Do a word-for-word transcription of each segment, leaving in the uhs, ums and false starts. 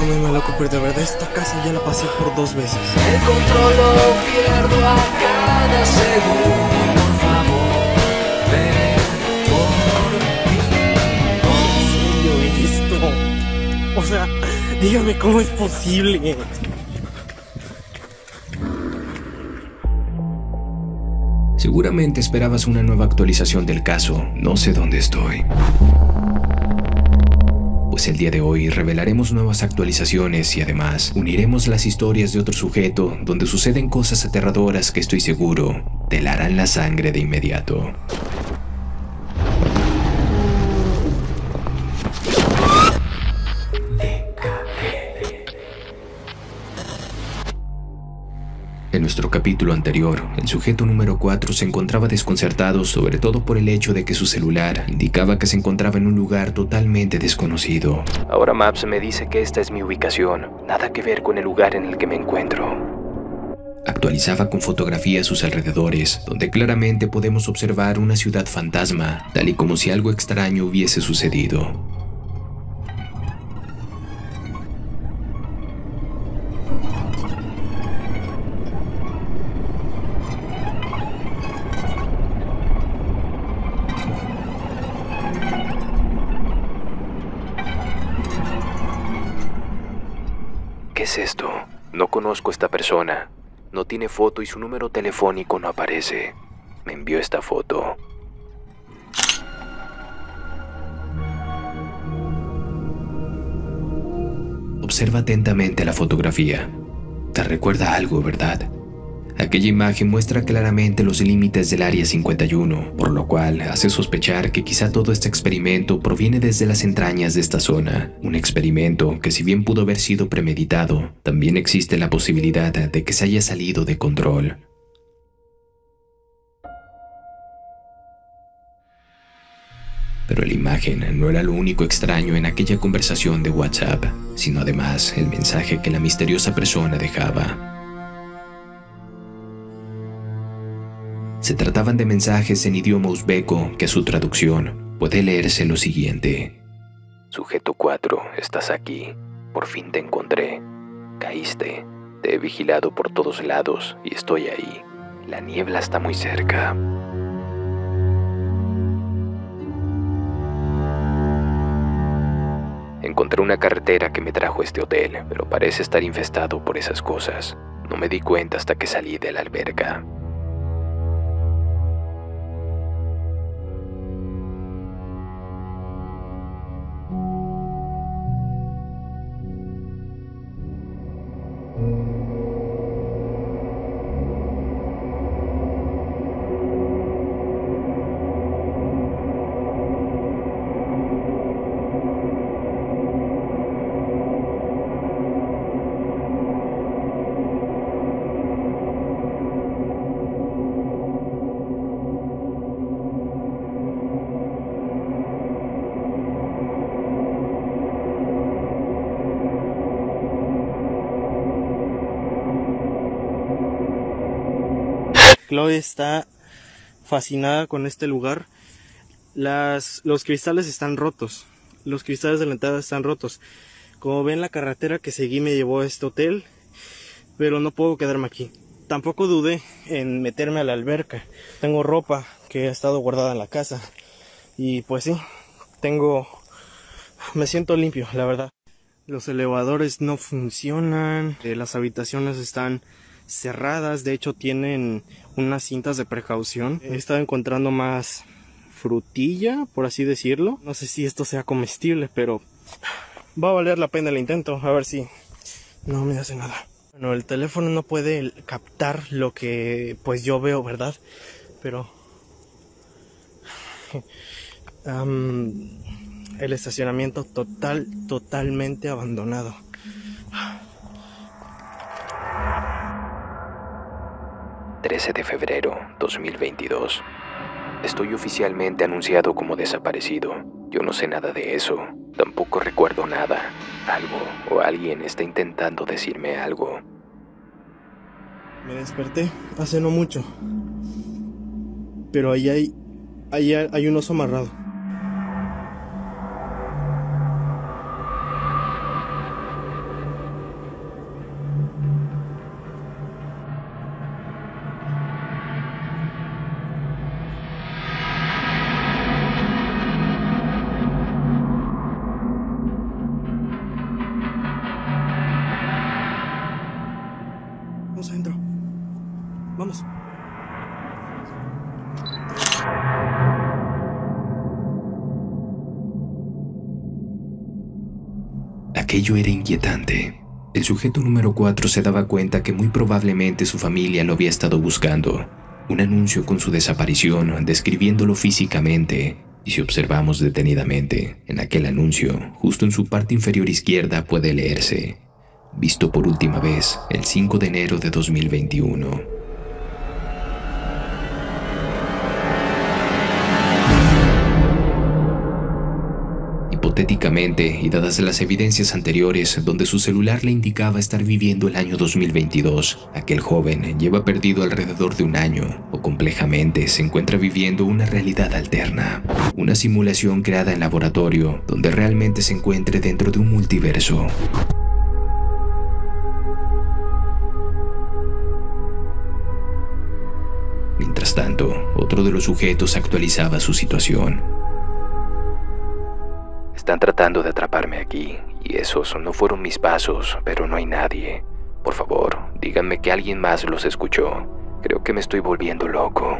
Estoy muy mal ocurrido, de verdad, esta casa ya la pasé por dos veces. El control lo pierdo a cada segundo. Por favor, ven por mí. ¿En serio esto? O sea, dígame cómo es posible. Seguramente esperabas una nueva actualización del caso. No sé dónde estoy. Pues el día de hoy revelaremos nuevas actualizaciones y además uniremos las historias de otro sujeto donde suceden cosas aterradoras que estoy seguro te helarán la sangre de inmediato. En nuestro capítulo anterior, el sujeto número cuatro se encontraba desconcertado, sobre todo por el hecho de que su celular indicaba que se encontraba en un lugar totalmente desconocido. Ahora Maps me dice que esta es mi ubicación, nada que ver con el lugar en el que me encuentro. Actualizaba con fotografías sus alrededores, donde claramente podemos observar una ciudad fantasma, tal y como si algo extraño hubiese sucedido. ¿Qué es esto? No conozco a esta persona. No tiene foto y su número telefónico no aparece. Me envió esta foto. Observa atentamente la fotografía. Te recuerda algo, ¿verdad? Aquella imagen muestra claramente los límites del área cincuenta y uno, por lo cual hace sospechar que quizá todo este experimento proviene desde las entrañas de esta zona. Un experimento que, si bien pudo haber sido premeditado, también existe la posibilidad de que se haya salido de control. Pero la imagen no era lo único extraño en aquella conversación de WhatsApp, sino además el mensaje que la misteriosa persona dejaba. Se trataban de mensajes en idioma uzbeco que su traducción puede leerse lo siguiente. Sujeto cuatro, estás aquí. Por fin te encontré. Caíste. Te he vigilado por todos lados y estoy ahí. La niebla está muy cerca. Encontré una carretera que me trajo a este hotel, pero parece estar infestado por esas cosas. No me di cuenta hasta que salí de la alberca. Chloe está fascinada con este lugar. Las, los cristales están rotos. Los cristales de la entrada están rotos. Como ven, la carretera que seguí me llevó a este hotel. Pero no puedo quedarme aquí. Tampoco dudé en meterme a la alberca. Tengo ropa que ha estado guardada en la casa. Y pues sí, tengo... me siento limpio, la verdad. Los elevadores no funcionan. Las habitaciones están... cerradas, de hecho tienen unas cintas de precaución. He estado encontrando más frutilla, por así decirlo. No sé si esto sea comestible, pero va a valer la pena el intento. A ver si no me hace nada. Bueno, el teléfono no puede captar lo que pues yo veo, ¿verdad? Pero um, el estacionamiento total, totalmente abandonado. trece de febrero dos mil veintidós. Estoy oficialmente anunciado como desaparecido. Yo no sé nada de eso. Tampoco recuerdo nada. Algo o alguien está intentando decirme algo. Me desperté hace no mucho. Pero ahí hay, ahí hay un oso amarrado. Aquello era inquietante. El sujeto número cuatro se daba cuenta que muy probablemente su familia lo había estado buscando. Un anuncio con su desaparición, describiéndolo físicamente. Y si observamos detenidamente, en aquel anuncio, justo en su parte inferior izquierda puede leerse: visto por última vez el cinco de enero de dos mil veintiuno. Hipotéticamente, y dadas las evidencias anteriores donde su celular le indicaba estar viviendo el año dos mil veintidós, aquel joven lleva perdido alrededor de un año, o complejamente se encuentra viviendo una realidad alterna, una simulación creada en laboratorio donde realmente se encuentre dentro de un multiverso. Mientras tanto, otro de los sujetos actualizaba su situación. Están tratando de atraparme aquí, y esos no fueron mis pasos, pero no hay nadie. Por favor, díganme que alguien más los escuchó. Creo que me estoy volviendo loco.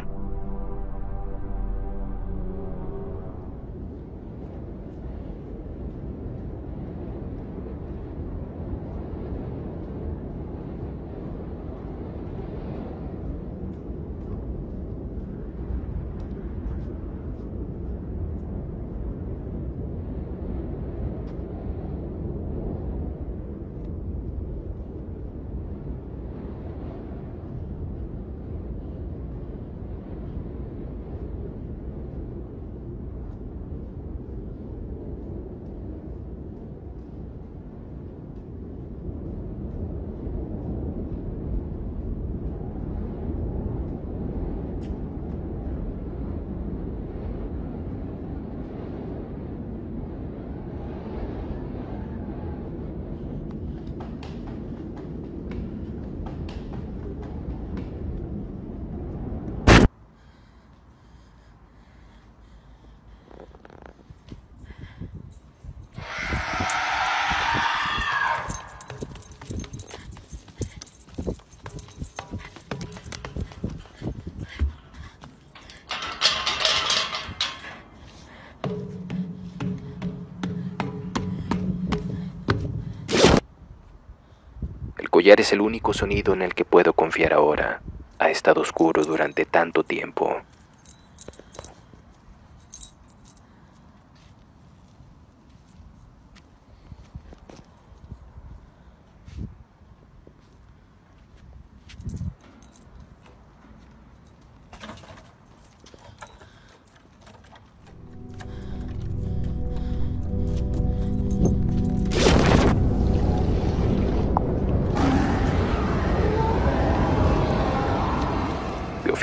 Es el único sonido en el que puedo confiar ahora. Ha estado oscuro durante tanto tiempo.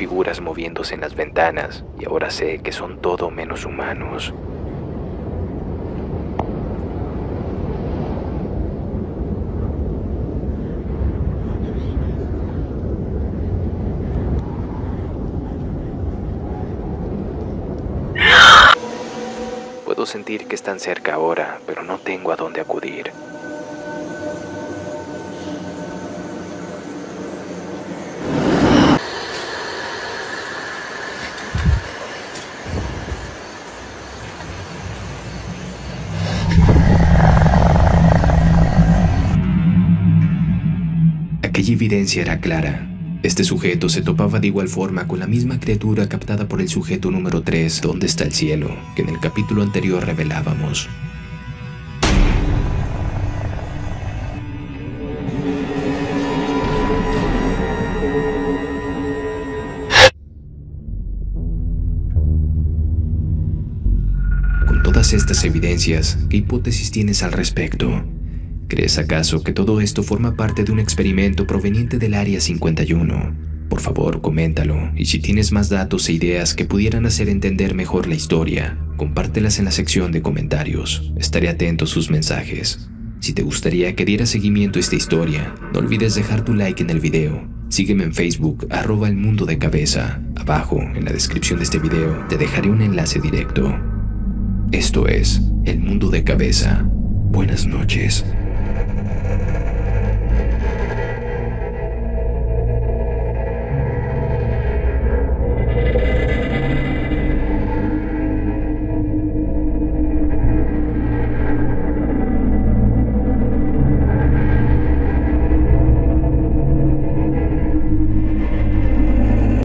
Figuras moviéndose en las ventanas, y ahora sé que son todo menos humanos. Puedo sentir que están cerca ahora, pero no tengo a dónde acudir. Aquella evidencia era clara. Este sujeto se topaba de igual forma con la misma criatura captada por el sujeto número tres, ¿Dónde está el cielo?, que en el capítulo anterior revelábamos. Con todas estas evidencias, ¿qué hipótesis tienes al respecto? ¿Crees acaso que todo esto forma parte de un experimento proveniente del área cincuenta y uno? Por favor, coméntalo, y si tienes más datos e ideas que pudieran hacer entender mejor la historia, compártelas en la sección de comentarios. Estaré atento a sus mensajes. Si te gustaría que diera seguimiento a esta historia, no olvides dejar tu like en el video. Sígueme en Facebook, arroba el mundo de cabeza. Abajo, en la descripción de este video, te dejaré un enlace directo. Esto es El Mundo de Cabeza. Buenas noches.